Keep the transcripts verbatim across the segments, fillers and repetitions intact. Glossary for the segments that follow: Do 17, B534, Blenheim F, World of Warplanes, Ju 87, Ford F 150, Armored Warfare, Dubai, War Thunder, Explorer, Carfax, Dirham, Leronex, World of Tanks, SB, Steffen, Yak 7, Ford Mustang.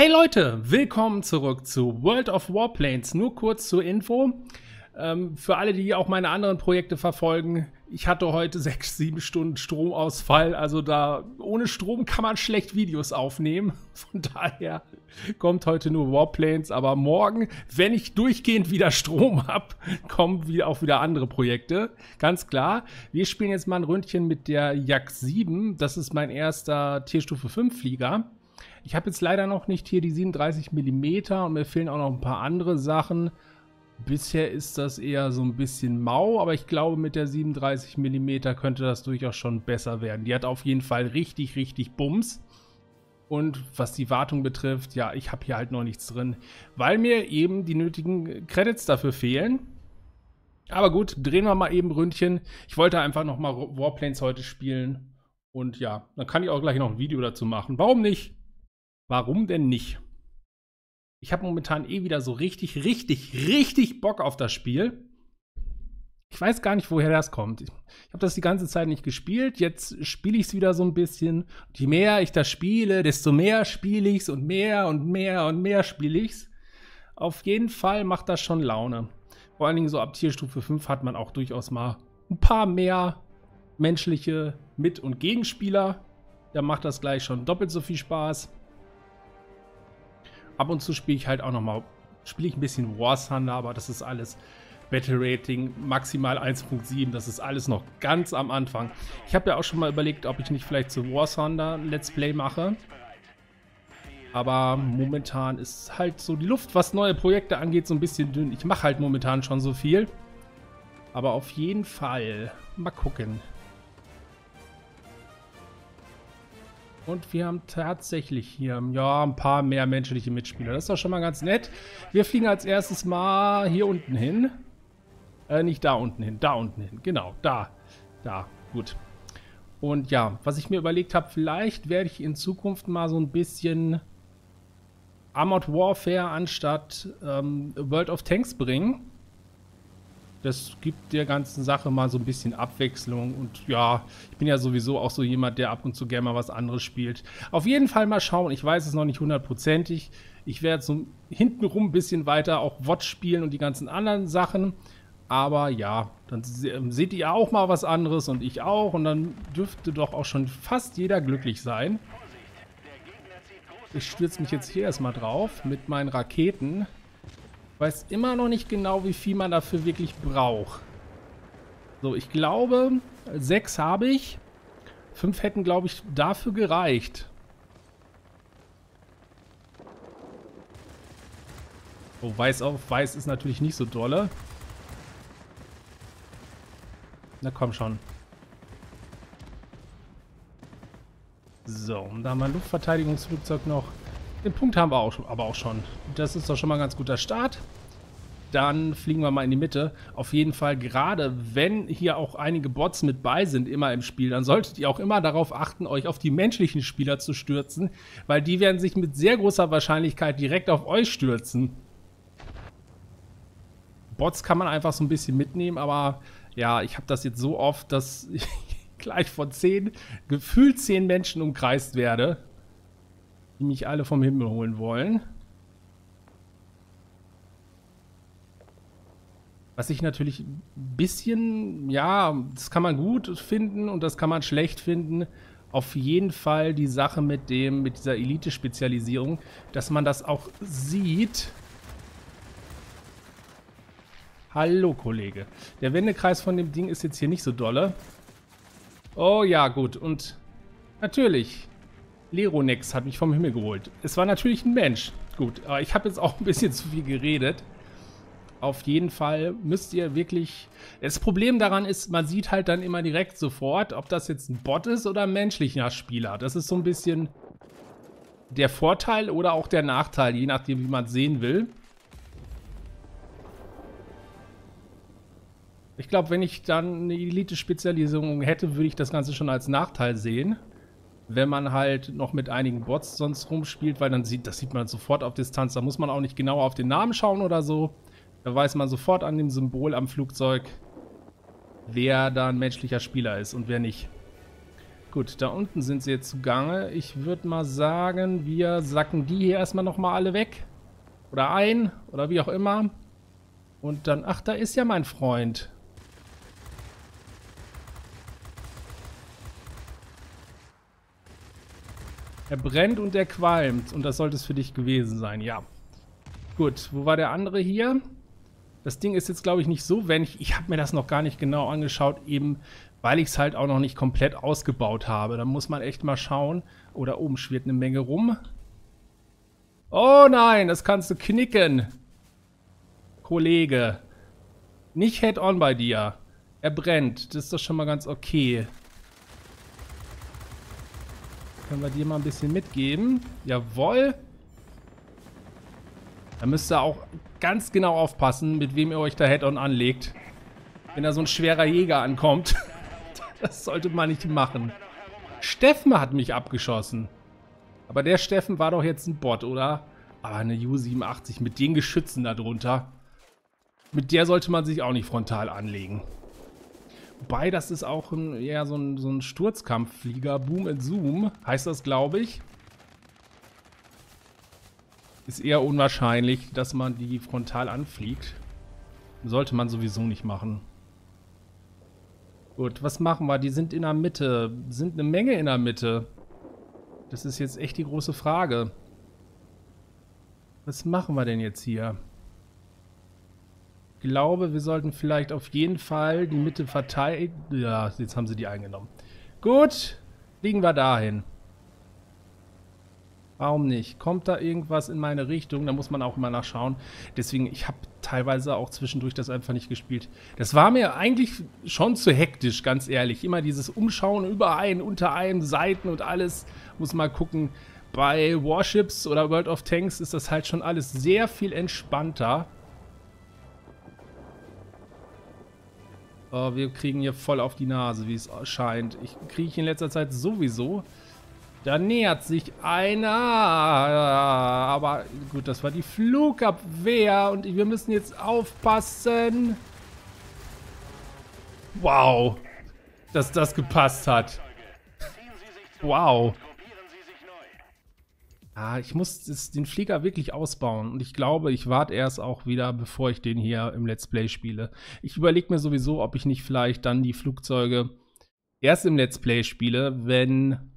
Hey Leute, willkommen zurück zu World of Warplanes. Nur kurz zur Info, ähm, für alle, die auch meine anderen Projekte verfolgen, ich hatte heute sechs, sieben Stunden Stromausfall, also da ohne Strom kann man schlecht Videos aufnehmen. Von daher kommt heute nur Warplanes, aber morgen, wenn ich durchgehend wieder Strom habe, kommen wieder auch wieder andere Projekte. Ganz klar, wir spielen jetzt mal ein Ründchen mit der Yak sieben, das ist mein erster Tierstufe fünf Flieger. Ich habe jetzt leider noch nicht hier die siebenunddreißig Millimeter und mir fehlen auch noch ein paar andere Sachen. Bisher ist das eher so ein bisschen mau, aber ich glaube, mit der siebenunddreißig Millimeter könnte das durchaus schon besser werden. Die hat auf jeden Fall richtig, richtig Bums. Und was die Wartung betrifft, ja, ich habe hier halt noch nichts drin, weil mir eben die nötigen Credits dafür fehlen. Aber gut, drehen wir mal eben Ründchen. Ich wollte einfach nochmal Warplanes heute spielen. Und ja, dann kann ich auch gleich noch ein Video dazu machen. Warum nicht? Warum denn nicht? Ich habe momentan eh wieder so richtig, richtig, richtig Bock auf das Spiel. Ich weiß gar nicht, woher das kommt. Ich habe das die ganze Zeit nicht gespielt. Jetzt spiele ich es wieder so ein bisschen. Je mehr ich das spiele, desto mehr spiele ich es und mehr und mehr und mehr spiele ich es. Auf jeden Fall macht das schon Laune. Vor allen Dingen so ab Tierstufe fünf hat man auch durchaus mal ein paar mehr menschliche Mit- und Gegenspieler. Da macht das gleich schon doppelt so viel Spaß. Ab und zu spiele ich halt auch nochmal, spiele ich ein bisschen War Thunder, aber das ist alles Battle Rating, maximal eins Punkt sieben, das ist alles noch ganz am Anfang. Ich habe ja auch schon mal überlegt, ob ich nicht vielleicht zu War Thunder ein Let's Play mache. Aber momentan ist halt so die Luft, was neue Projekte angeht, so ein bisschen dünn. Ich mache halt momentan schon so viel. Aber auf jeden Fall, mal gucken. Und wir haben tatsächlich hier ja, ein paar mehr menschliche Mitspieler. Das ist doch schon mal ganz nett. Wir fliegen als erstes mal hier unten hin. Äh, nicht da unten hin, da unten hin. Genau, da. Da, gut. Und ja, was ich mir überlegt habe, vielleicht werde ich in Zukunft mal so ein bisschen Armored Warfare anstatt ähm, World of Tanks bringen. Das gibt der ganzen Sache mal so ein bisschen Abwechslung. Und ja, ich bin ja sowieso auch so jemand, der ab und zu gerne mal was anderes spielt. Auf jeden Fall mal schauen. Ich weiß es noch nicht hundertprozentig. Ich werde so hintenrum ein bisschen weiter auch Watch spielen und die ganzen anderen Sachen. Aber ja, dann seht ihr auch mal was anderes und ich auch. Und dann dürfte doch auch schon fast jeder glücklich sein. Ich stürze mich jetzt hier erstmal drauf mit meinen Raketen. Weiß immer noch nicht genau, wie viel man dafür wirklich braucht. So, ich glaube, sechs habe ich. Fünf hätten, glaube ich, dafür gereicht. Oh, weiß auf weiß ist natürlich nicht so dolle. Na komm schon. So, und da haben wir ein Luftverteidigungsflugzeug noch. Den Punkt haben wir auch schon, aber auch schon. Das ist doch schon mal ein ganz guter Start. Dann fliegen wir mal in die Mitte. Auf jeden Fall, gerade wenn hier auch einige Bots mit bei sind, immer im Spiel, dann solltet ihr auch immer darauf achten, euch auf die menschlichen Spieler zu stürzen, weil die werden sich mit sehr großer Wahrscheinlichkeit direkt auf euch stürzen. Bots kann man einfach so ein bisschen mitnehmen, aber ja, ich habe das jetzt so oft, dass ich gleich von zehn, gefühlt zehn Menschen umkreist werde. Die mich alle vom Himmel holen wollen. Was ich natürlich ein bisschen, ja, das kann man gut finden und das kann man schlecht finden. Auf jeden Fall die Sache mit dem, mit dieser Elite-Spezialisierung, dass man das auch sieht. Hallo, Kollege. Der Wendekreis von dem Ding ist jetzt hier nicht so dolle. Oh ja, gut. Und natürlich... Leronex hat mich vom Himmel geholt. Es war natürlich ein Mensch. Gut, aber ich habe jetzt auch ein bisschen zu viel geredet. Auf jeden Fall müsst ihr wirklich... Das Problem daran ist, man sieht halt dann immer direkt sofort, ob das jetzt ein Bot ist oder ein menschlicher Spieler. Das ist so ein bisschen der Vorteil oder auch der Nachteil, je nachdem, wie man es sehen will. Ich glaube, wenn ich dann eine Elite-Spezialisierung hätte, würde ich das Ganze schon als Nachteil sehen. Wenn man halt noch mit einigen Bots sonst rumspielt, weil dann sieht, das sieht man sofort auf Distanz. Da muss man auch nicht genauer auf den Namen schauen oder so. Da weiß man sofort an dem Symbol am Flugzeug, wer da ein menschlicher Spieler ist und wer nicht. Gut, da unten sind sie jetzt zugange. Ich würde mal sagen, wir sacken die hier erstmal nochmal alle weg. Oder ein, oder wie auch immer. Und dann, ach, da ist ja mein Freund. Er brennt und er qualmt. Und das sollte es für dich gewesen sein, ja. Gut, wo war der andere hier? Das Ding ist jetzt, glaube ich, nicht so, wenn ich... Ich habe mir das noch gar nicht genau angeschaut, eben weil ich es halt auch noch nicht komplett ausgebaut habe. Da muss man echt mal schauen. Oh, da oben schwirrt eine Menge rum. Oh nein, das kannst du knicken. Kollege. Nicht head-on bei dir. Er brennt. Das ist doch schon mal ganz okay. Können wir dir mal ein bisschen mitgeben? Jawohl. Da müsst ihr auch ganz genau aufpassen, mit wem ihr euch da Head-on anlegt. Wenn da so ein schwerer Jäger ankommt. Das sollte man nicht machen. Steffen hat mich abgeschossen. Aber der Steffen war doch jetzt ein Bot, oder? Aber eine Ju siebenundachtzig mit den Geschützen da drunter. Mit der sollte man sich auch nicht frontal anlegen. Wobei, das ist auch ein, eher so ein, so ein Sturzkampfflieger. Boom and Zoom heißt das, glaube ich. Ist eher unwahrscheinlich, dass man die frontal anfliegt. Sollte man sowieso nicht machen. Gut, was machen wir? Die sind in der Mitte. Sind eine Menge in der Mitte. Das ist jetzt echt die große Frage. Was machen wir denn jetzt hier? Ich glaube, wir sollten vielleicht auf jeden Fall die Mitte verteidigen. Ja, jetzt haben sie die eingenommen. Gut, fliegen wir dahin. Warum nicht? Kommt da irgendwas in meine Richtung? Da muss man auch immer nachschauen. Deswegen, ich habe teilweise auch zwischendurch das einfach nicht gespielt. Das war mir eigentlich schon zu hektisch, ganz ehrlich. Immer dieses Umschauen über einen, unter einem, Seiten und alles. Muss mal gucken. Bei Warships oder World of Tanks ist das halt schon alles sehr viel entspannter. Oh, wir kriegen hier voll auf die Nase, wie es scheint. Ich kriege in letzter Zeit sowieso. Da nähert sich einer. Aber gut, das war die Flugabwehr. Und wir müssen jetzt aufpassen. Wow. Dass das gepasst hat. Wow. Ah, ich muss das, den Flieger wirklich ausbauen. Und ich glaube, ich warte erst auch wieder, bevor ich den hier im Let's Play spiele. Ich überlege mir sowieso, ob ich nicht vielleicht dann die Flugzeuge erst im Let's Play spiele, wenn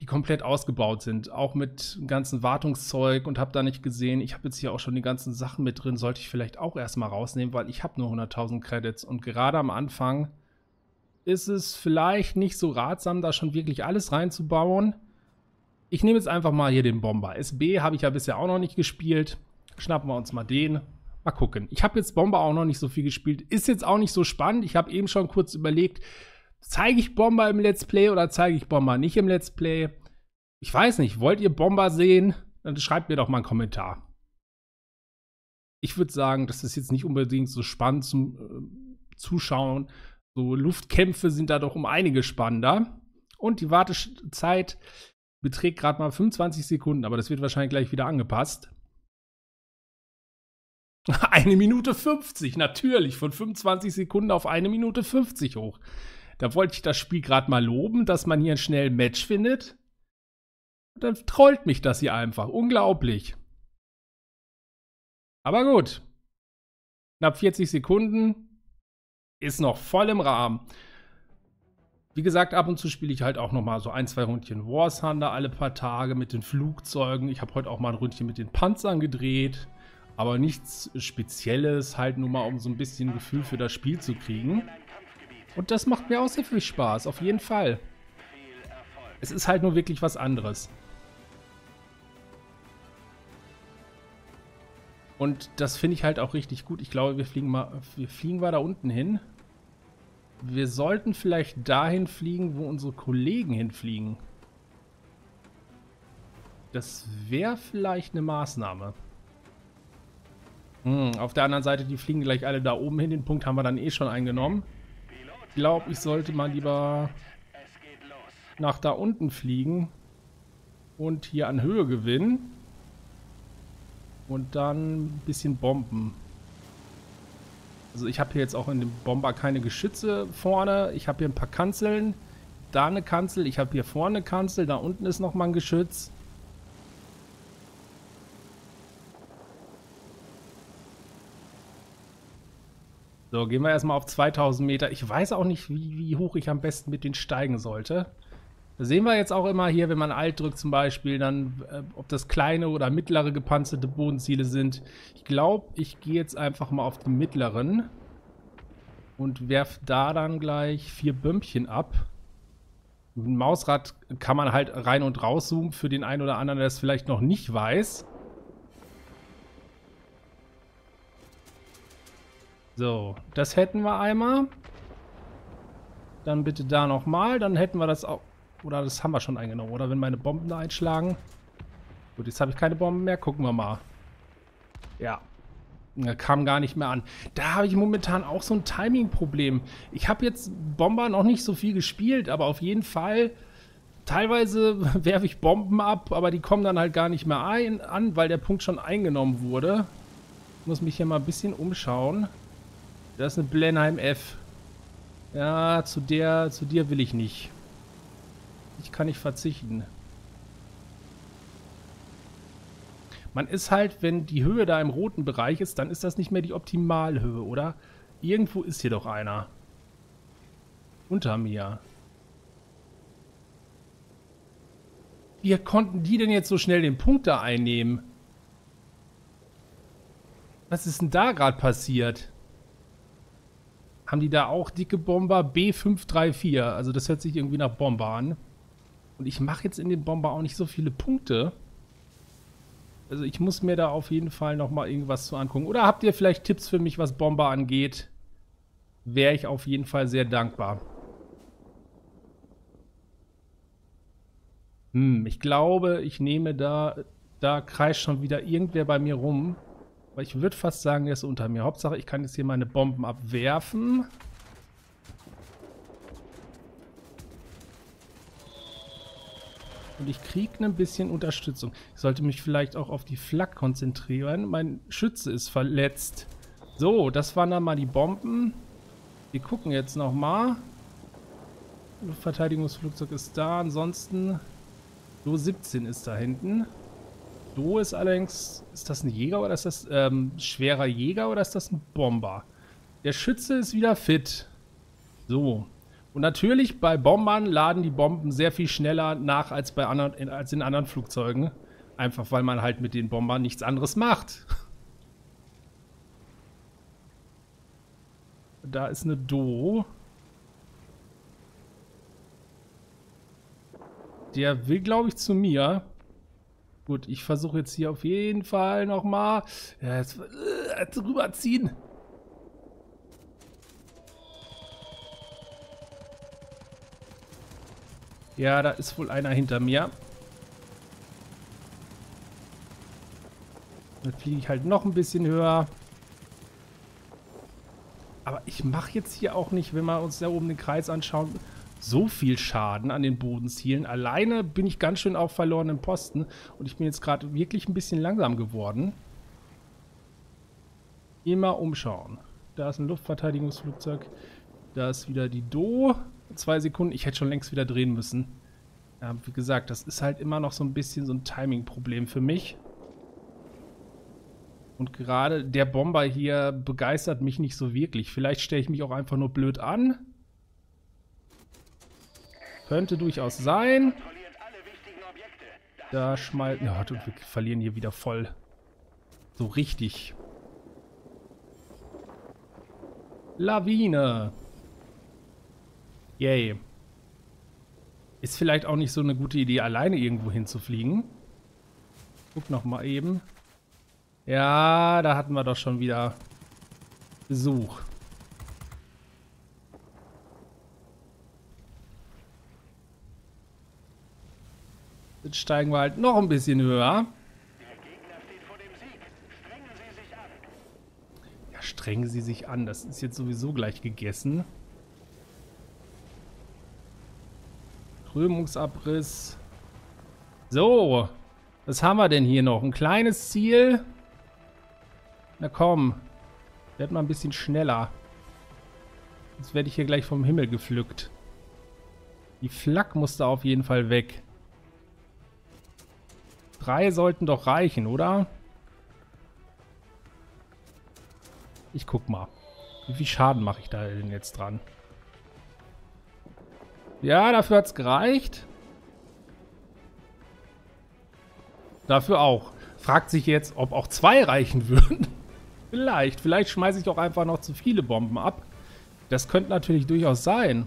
die komplett ausgebaut sind. Auch mit dem ganzen Wartungszeug und habe da nicht gesehen. Ich habe jetzt hier auch schon die ganzen Sachen mit drin. Sollte ich vielleicht auch erstmal rausnehmen, weil ich habe nur hunderttausend Credits. Und gerade am Anfang ist es vielleicht nicht so ratsam, da schon wirklich alles reinzubauen. Ich nehme jetzt einfach mal hier den Bomber. S B habe ich ja bisher auch noch nicht gespielt. Schnappen wir uns mal den. Mal gucken. Ich habe jetzt Bomber auch noch nicht so viel gespielt. Ist jetzt auch nicht so spannend. Ich habe eben schon kurz überlegt, zeige ich Bomber im Let's Play oder zeige ich Bomber nicht im Let's Play? Ich weiß nicht. Wollt ihr Bomber sehen? Dann schreibt mir doch mal einen Kommentar. Ich würde sagen, das ist jetzt nicht unbedingt so spannend zum äh, Zuschauen. So Luftkämpfe sind da doch um einige spannender. Und die Wartezeit beträgt gerade mal fünfundzwanzig Sekunden, aber das wird wahrscheinlich gleich wieder angepasst. eine Minute fünfzig, natürlich, von fünfundzwanzig Sekunden auf eine Minute fünfzig hoch. Da wollte ich das Spiel gerade mal loben, dass man hier einen schnellen Match findet. Und dann trollt mich das hier einfach, unglaublich. Aber gut, knapp vierzig Sekunden ist noch voll im Rahmen. Wie gesagt, ab und zu spiele ich halt auch noch mal so ein, zwei Rundchen War Thunder alle paar Tage mit den Flugzeugen. Ich habe heute auch mal ein Rundchen mit den Panzern gedreht. Aber nichts Spezielles, halt nur mal, um so ein bisschen Gefühl für das Spiel zu kriegen. Und das macht mir auch sehr viel Spaß, auf jeden Fall. Es ist halt nur wirklich was anderes. Und das finde ich halt auch richtig gut. Ich glaube, wir fliegen mal, wir fliegen mal da unten hin. Wir sollten vielleicht dahin fliegen, wo unsere Kollegen hinfliegen. Das wäre vielleicht eine Maßnahme. Hm, auf der anderen Seite, die fliegen gleich alle da oben hin. Den Punkt haben wir dann eh schon eingenommen. Ich glaube, ich sollte mal lieber nach da unten fliegen und hier an Höhe gewinnen. Und dann ein bisschen bomben. Also ich habe hier jetzt auch in dem Bomber keine Geschütze vorne. Ich habe hier ein paar Kanzeln. da eine Kanzel, ich habe hier vorne eine Kanzel, da unten ist nochmal ein Geschütz. So, gehen wir erstmal auf zweitausend Meter. Ich weiß auch nicht, wie, wie hoch ich am besten mit denen steigen sollte. Da sehen wir jetzt auch immer hier, wenn man Alt drückt zum Beispiel, dann äh, ob das kleine oder mittlere gepanzerte Bodenziele sind. Ich glaube, ich gehe jetzt einfach mal auf die mittleren und werfe da dann gleich vier Bömmchen ab. Mit dem Mausrad kann man halt rein und rauszoomen für den einen oder anderen, der es vielleicht noch nicht weiß. So, das hätten wir einmal. Dann bitte da nochmal. Dann hätten wir das auch. Oder das haben wir schon eingenommen, oder? Wenn meine Bomben da einschlagen. Gut, jetzt habe ich keine Bomben mehr. Gucken wir mal. Ja. Da kam gar nicht mehr an. Da habe ich momentan auch so ein Timing-Problem. Ich habe jetzt Bomber noch nicht so viel gespielt, aber auf jeden Fall. Teilweise werfe ich Bomben ab, aber die kommen dann halt gar nicht mehr ein, an, weil der Punkt schon eingenommen wurde. Ich muss mich hier mal ein bisschen umschauen. Das ist eine Blenheim F. Ja, zu der, zu dir will ich nicht. Ich kann nicht verzichten. Man ist halt, wenn die Höhe da im roten Bereich ist, dann ist das nicht mehr die Optimalhöhe, oder? Irgendwo ist hier doch einer. Unter mir. Wie konnten die denn jetzt so schnell den Punkt da einnehmen? Was ist denn da gerade passiert? Haben die da auch dicke Bomber? B fünf drei vier. Also das hört sich irgendwie nach Bomber an. Und ich mache jetzt in dem Bomber auch nicht so viele Punkte. Also ich muss mir da auf jeden Fall nochmal irgendwas zu angucken. Oder habt ihr vielleicht Tipps für mich, was Bomber angeht? Wäre ich auf jeden Fall sehr dankbar. Hm, ich glaube, ich nehme da... Da kreist schon wieder irgendwer bei mir rum. Aber ich würde fast sagen, der ist unter mir. Hauptsache, ich kann jetzt hier meine Bomben abwerfen. Und ich kriege ein bisschen Unterstützung. Ich sollte mich vielleicht auch auf die Flak konzentrieren. Mein Schütze ist verletzt. So, das waren dann mal die Bomben. Wir gucken jetzt nochmal. Luftverteidigungsflugzeug ist da. Ansonsten Do siebzehn ist da hinten. Do ist allerdings, ist das ein Jäger oder ist das ähm, schwerer Jäger oder ist das ein Bomber? Der Schütze ist wieder fit. So. Und natürlich bei Bombern laden die Bomben sehr viel schneller nach als, bei anderen, als in anderen Flugzeugen. Einfach weil man halt mit den Bombern nichts anderes macht. Da ist eine Do. Der will, glaube ich, zu mir. Gut, ich versuche jetzt hier auf jeden Fall nochmal ja, äh, drüber ziehen. Ja, da ist wohl einer hinter mir. Dann fliege ich halt noch ein bisschen höher. Aber ich mache jetzt hier auch nicht, wenn wir uns da oben den Kreis anschauen, so viel Schaden an den Bodenzielen. Alleine bin ich ganz schön auf verlorenen Posten. Und ich bin jetzt gerade wirklich ein bisschen langsam geworden. Immer umschauen. Da ist ein Luftverteidigungsflugzeug. Da ist wieder die Do. Zwei Sekunden. Ich hätte schon längst wieder drehen müssen. Ja, wie gesagt, das ist halt immer noch so ein bisschen so ein Timing-Problem für mich. Und gerade der Bomber hier begeistert mich nicht so wirklich. Vielleicht stelle ich mich auch einfach nur blöd an. Könnte durchaus sein. Da schmeißen... Ja, wir verlieren hier wieder voll. So richtig. Lawine. Yay. Ist vielleicht auch nicht so eine gute Idee, alleine irgendwo hinzufliegen. Guck nochmal eben. Ja, da hatten wir doch schon wieder Besuch. Jetzt steigen wir halt noch ein bisschen höher. Ja, strengen Sie sich an. Das ist jetzt sowieso gleich gegessen. Krümmungsabriss. So. Was haben wir denn hier noch? Ein kleines Ziel. Na komm. Werd mal ein bisschen schneller. Jetzt werde ich hier gleich vom Himmel gepflückt. Die Flak muss da auf jeden Fall weg. Drei sollten doch reichen, oder? Ich guck mal. Wie viel Schaden mache ich da denn jetzt dran? Ja, dafür hat's gereicht. Dafür auch. Fragt sich jetzt, ob auch zwei reichen würden. Vielleicht. Vielleicht schmeiße ich doch einfach noch zu viele Bomben ab. Das könnte natürlich durchaus sein.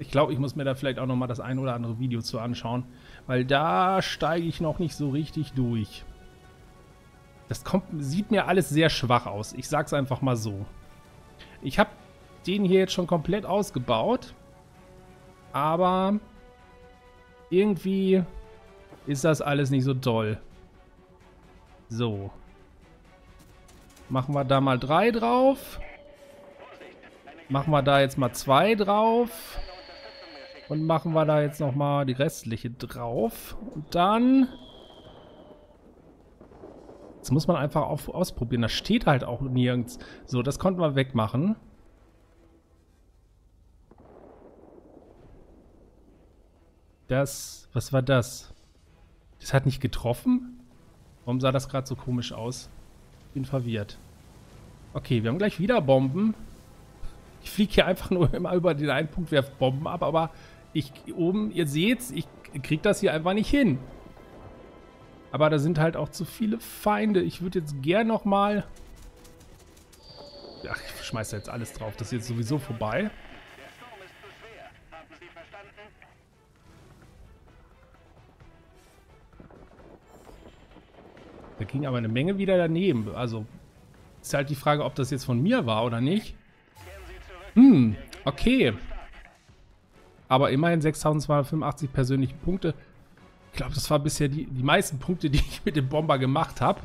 Ich glaube, ich muss mir da vielleicht auch nochmal das ein oder andere Video zu anschauen. Weil da steige ich noch nicht so richtig durch. Das kommt, sieht mir alles sehr schwach aus. Ich sag's einfach mal so. Ich habe den hier jetzt schon komplett ausgebaut. Aber irgendwie ist das alles nicht so toll. So. Machen wir da mal drei drauf. Machen wir da jetzt mal zwei drauf. Und machen wir da jetzt nochmal die restliche drauf. Und dann... Das muss man einfach auf, ausprobieren. Das steht halt auch nirgends. So, das konnten wir wegmachen. Das, was war das? Das hat nicht getroffen? Warum sah das gerade so komisch aus? Bin verwirrt. Okay, wir haben gleich wieder Bomben. Ich fliege hier einfach nur immer über den einen Punkt, werfe Bomben ab, aber ich oben, ihr seht's, ich kriege das hier einfach nicht hin. Aber da sind halt auch zu viele Feinde. Ich würde jetzt gern nochmal... Ach, ich schmeiß da jetzt alles drauf. Das ist jetzt sowieso vorbei. Da ging aber eine Menge wieder daneben. Also ist halt die Frage, ob das jetzt von mir war oder nicht. Hm, okay. Aber immerhin sechstausendzweihundertfünfundachtzig persönliche Punkte. Ich glaube, das war bisher die, die meisten Punkte, die ich mit dem Bomber gemacht habe.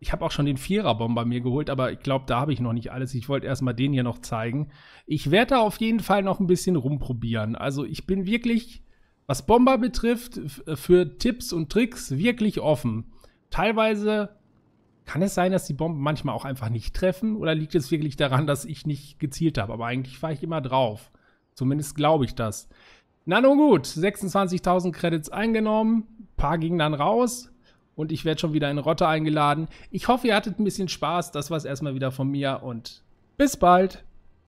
Ich habe auch schon den Vierer-Bomber mir geholt, aber ich glaube, da habe ich noch nicht alles. Ich wollte erstmal den hier noch zeigen. Ich werde da auf jeden Fall noch ein bisschen rumprobieren. Also ich bin wirklich, was Bomber betrifft, für Tipps und Tricks wirklich offen. Teilweise kann es sein, dass die Bomben manchmal auch einfach nicht treffen. Oder liegt es wirklich daran, dass ich nicht gezielt habe? Aber eigentlich fahre ich immer drauf. Zumindest glaube ich das. Na nun gut, sechsundzwanzigtausend Credits eingenommen, ein paar gingen dann raus und ich werde schon wieder in Rotte eingeladen. Ich hoffe, ihr hattet ein bisschen Spaß, das war es erstmal wieder von mir und bis bald!